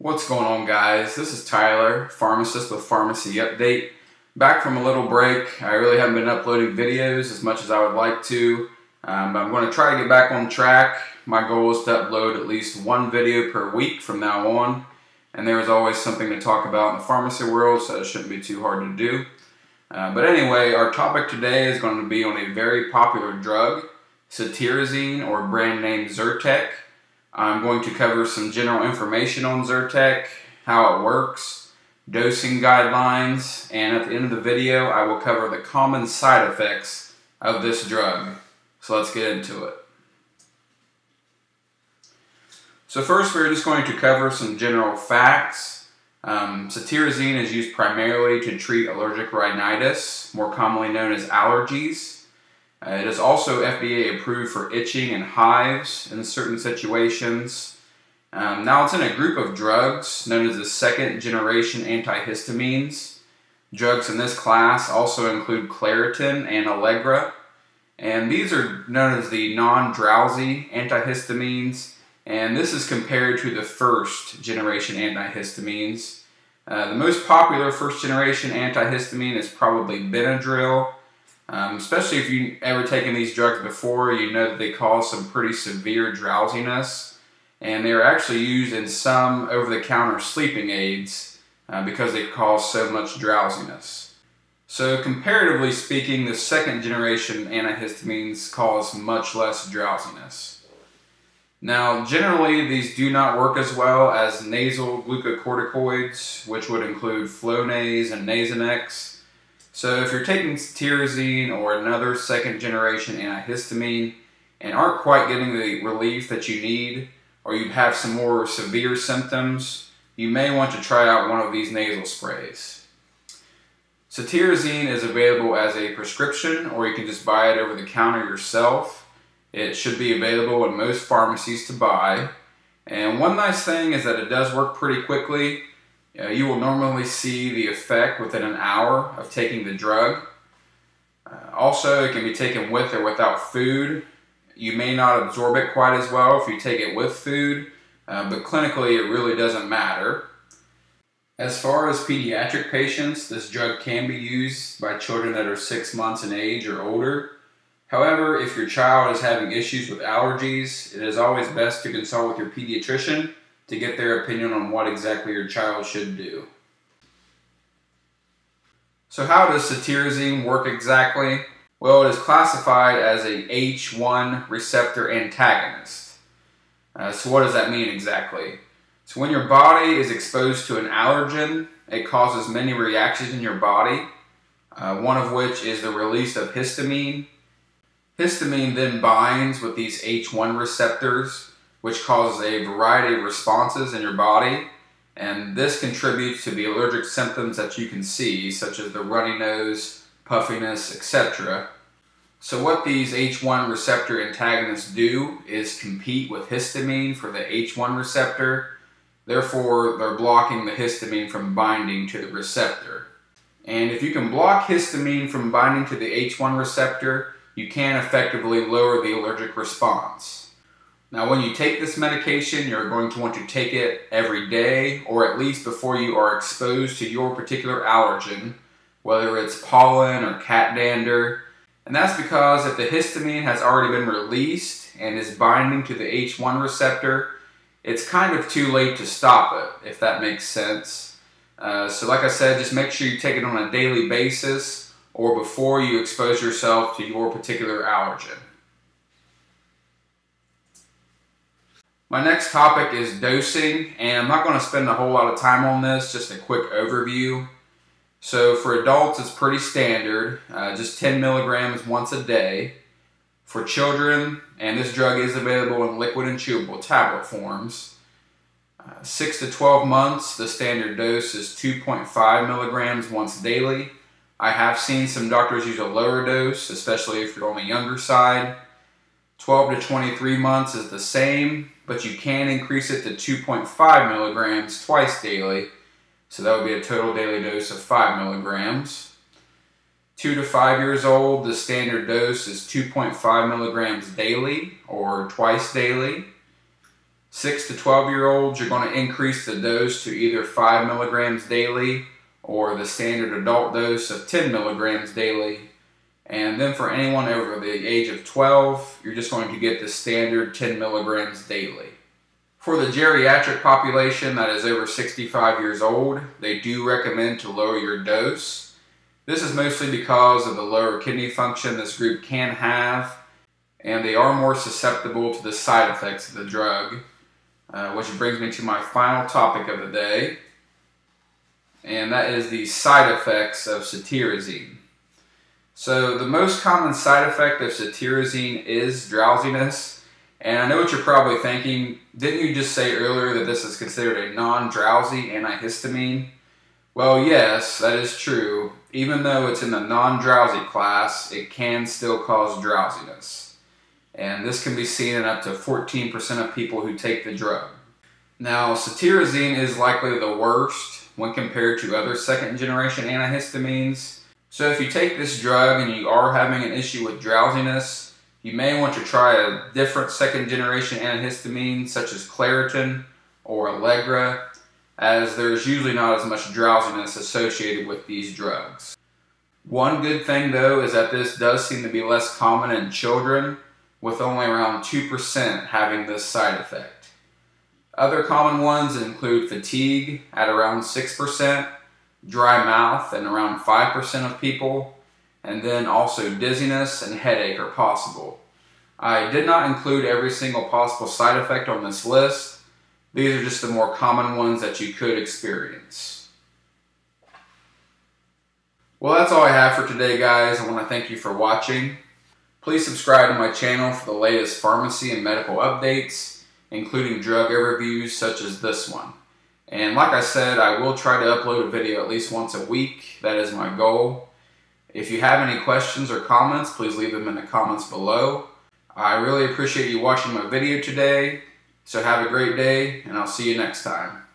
What's going on, guys? This is Tyler, pharmacist with Pharmacy Update. Back from a little break. I really haven't been uploading videos as much as I would like to, but I'm going to try to get back on track. My goal is to upload at least one video per week from now on, and there is always something to talk about in the pharmacy world, so it shouldn't be too hard to do. But anyway, our topic today is going to be on a very popular drug, Cetirizine, or brand name Zyrtec. I'm going to cover some general information on Zyrtec, how it works, dosing guidelines, and at the end of the video I will cover the common side effects of this drug. So let's get into it. So first we're just going to cover some general facts. Cetirizine is used primarily to treat allergic rhinitis, more commonly known as allergies. It is also FDA approved for itching and hives in certain situations. Now it's in a group of drugs known as the second generation antihistamines. Drugs in this class also include Claritin and Allegra. And these are known as the non-drowsy antihistamines. And this is compared to the first generation antihistamines. The most popular first generation antihistamine is probably Benadryl. Especially if you've ever taken these drugs before, you know that they cause some pretty severe drowsiness, and they are actually used in some over-the-counter sleeping aids because they cause so much drowsiness. So comparatively speaking, the second generation antihistamines cause much less drowsiness. Now generally these do not work as well as nasal glucocorticoids, which would include Flonase and Nasonex. So if you're taking cetirizine or another second generation antihistamine and aren't quite getting the relief that you need, or you have some more severe symptoms, you may want to try out one of these nasal sprays. Cetirizine is available as a prescription, or you can just buy it over the counter yourself. It should be available in most pharmacies to buy. And one nice thing is that it does work pretty quickly. You will normally see the effect within an hour of taking the drug. Also, it can be taken with or without food. You may not absorb it quite as well if you take it with food, but clinically it really doesn't matter. As far as pediatric patients, this drug can be used by children that are 6 months in age or older. However, if your child is having issues with allergies, it is always best to consult with your pediatrician to get their opinion on what exactly your child should do. So how does cetirizine work exactly? Well, it is classified as a H1 receptor antagonist. So what does that mean exactly? So when your body is exposed to an allergen, it causes many reactions in your body, one of which is the release of histamine. Histamine then binds with these H1 receptors, which causes a variety of responses in your body, and this contributes to the allergic symptoms that you can see, such as the runny nose, puffiness, etc. So what these H1 receptor antagonists do is compete with histamine for the H1 receptor. Therefore, they're blocking the histamine from binding to the receptor. And if you can block histamine from binding to the H1 receptor, you can effectively lower the allergic response. Now when you take this medication, you're going to want to take it every day, or at least before you are exposed to your particular allergen, whether it's pollen or cat dander. And that's because if the histamine has already been released and is binding to the H1 receptor, it's kind of too late to stop it, if that makes sense. So like I said, just make sure you take it on a daily basis or before you expose yourself to your particular allergen. My next topic is dosing, and I'm not going to spend a whole lot of time on this, just a quick overview. So for adults, it's pretty standard, just 10 milligrams once a day. For children, and this drug is available in liquid and chewable tablet forms, 6 to 12 months, the standard dose is 2.5 milligrams once daily. I have seen some doctors use a lower dose, especially if you're on the younger side. 12 to 23 months is the same, but you can increase it to 2.5 milligrams twice daily, so that would be a total daily dose of 5 milligrams. 2 to 5 years old, the standard dose is 2.5 milligrams daily or twice daily. 6 to 12-year-olds, you're going to increase the dose to either 5 milligrams daily or the standard adult dose of 10 milligrams daily. And then for anyone over the age of 12, you're just going to get the standard 10 milligrams daily. For the geriatric population that is over 65 years old, they do recommend to lower your dose. This is mostly because of the lower kidney function this group can have, and they are more susceptible to the side effects of the drug, which brings me to my final topic of the day, and that is the side effects of cetirizine. So the most common side effect of cetirizine is drowsiness, and I know what you're probably thinking, didn't you just say earlier that this is considered a non-drowsy antihistamine? Well, yes, that is true. Even though it's in the non-drowsy class, it can still cause drowsiness, and this can be seen in up to 14% of people who take the drug. Now, cetirizine is likely the worst when compared to other second-generation antihistamines. So if you take this drug and you are having an issue with drowsiness, you may want to try a different second-generation antihistamine such as Claritin or Allegra, as there's usually not as much drowsiness associated with these drugs. One good thing though is that this does seem to be less common in children, with only around 2% having this side effect. Other common ones include fatigue at around 6%, dry mouth in around 5% of people, and then also dizziness and headache are possible. I did not include every single possible side effect on this list. These are just the more common ones that you could experience. Well, that's all I have for today, guys. I want to thank you for watching. Please subscribe to my channel for the latest pharmacy and medical updates, including drug overviews such as this one. And like I said, I will try to upload a video at least once a week. That is my goal. If you have any questions or comments, please leave them in the comments below. I really appreciate you watching my video today. So have a great day, and I'll see you next time.